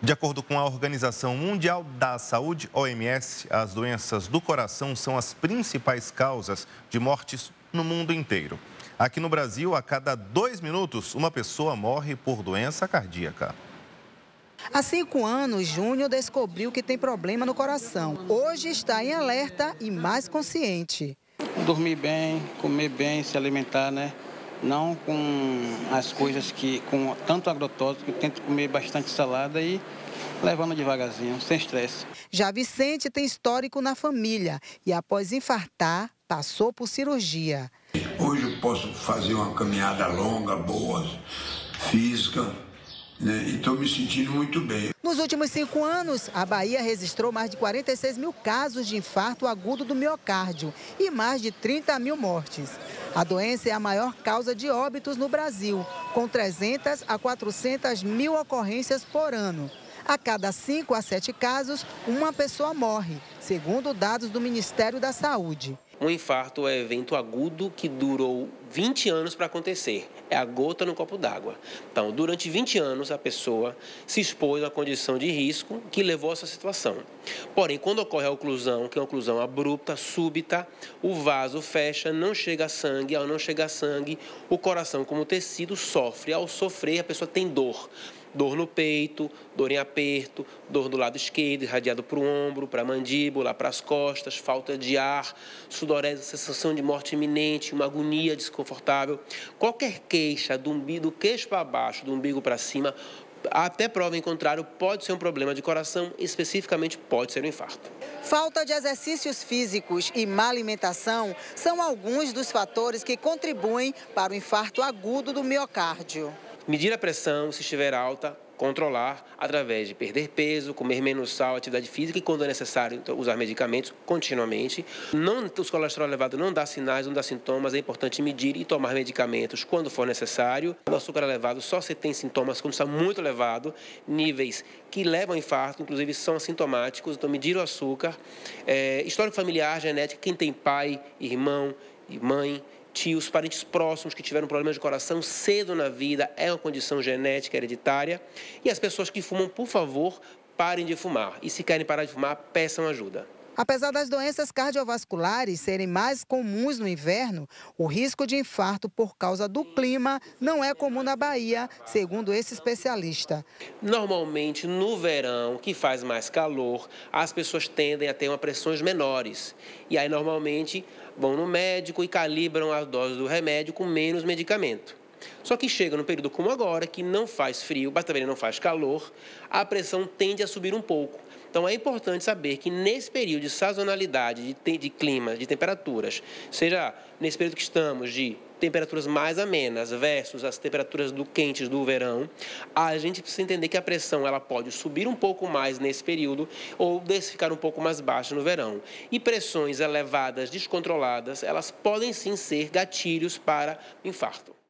De acordo com a Organização Mundial da Saúde, OMS, as doenças do coração são as principais causas de mortes no mundo inteiro. Aqui no Brasil, a cada 2 minutos, uma pessoa morre por doença cardíaca. Há 5 anos, Júnior descobriu que tem problema no coração. Hoje está em alerta e mais consciente. Dormir bem, comer bem, se alimentar, né? Não com as coisas que, com tanto agrotóxico, eu tento comer bastante salada e levando devagarzinho, sem estresse. Já Vicente tem histórico na família e após infartar, passou por cirurgia. Hoje eu posso fazer uma caminhada longa, boa, física, né? E estou me sentindo muito bem. Nos últimos 5 anos, a Bahia registrou mais de 46 mil casos de infarto agudo do miocárdio e mais de 30 mil mortes. A doença é a maior causa de óbitos no Brasil, com 300 a 400 mil ocorrências por ano. A cada 5 a 7 casos, uma pessoa morre, segundo dados do Ministério da Saúde. Um infarto é evento agudo que durou 20 anos para acontecer. É a gota no copo d'água. Então, durante 20 anos, a pessoa se expôs a condição de risco que levou a essa situação. Porém, quando ocorre a oclusão, que é uma oclusão abrupta, súbita, o vaso fecha, não chega sangue. Ao não chegar sangue, o coração, como tecido, sofre. Ao sofrer, a pessoa tem dor. Dor no peito, dor em aperto, dor do lado esquerdo, irradiado para o ombro, para a mandíbula, para as costas, falta de ar, sudorese, sensação de morte iminente, uma agonia desconfortável. Qualquer queixa do queixo para baixo, do umbigo para cima, até prova em contrário, pode ser um problema de coração, especificamente pode ser um infarto. Falta de exercícios físicos e má alimentação são alguns dos fatores que contribuem para o infarto agudo do miocárdio. Medir a pressão, se estiver alta, controlar através de perder peso, comer menos sal, atividade física e, quando é necessário, usar medicamentos continuamente. Os colesterol elevado não dá sinais, não dá sintomas, é importante medir e tomar medicamentos quando for necessário. O açúcar elevado só se tem sintomas quando está muito elevado, níveis que levam ao infarto, inclusive são assintomáticos, então medir o açúcar. Histórico familiar, genética, quem tem pai, irmão e mãe, os parentes próximos que tiveram problemas de coração cedo na vida, é uma condição genética hereditária. E as pessoas que fumam, por favor, parem de fumar. E se querem parar de fumar, peçam ajuda. Apesar das doenças cardiovasculares serem mais comuns no inverno, o risco de infarto por causa do clima não é comum na Bahia, segundo esse especialista. Normalmente, no verão, que faz mais calor, as pessoas tendem a ter pressões menores. E aí, normalmente, vão no médico e calibram a dose do remédio com menos medicamento. Só que chega num período como agora, que não faz frio, mas também não faz calor, a pressão tende a subir um pouco. Então é importante saber que nesse período de sazonalidade, de clima, de temperaturas, seja nesse período que estamos de temperaturas mais amenas versus as temperaturas quentes do verão, a gente precisa entender que a pressão ela pode subir um pouco mais nesse período ou ficar um pouco mais baixa no verão. E pressões elevadas, descontroladas, elas podem sim ser gatilhos para infarto.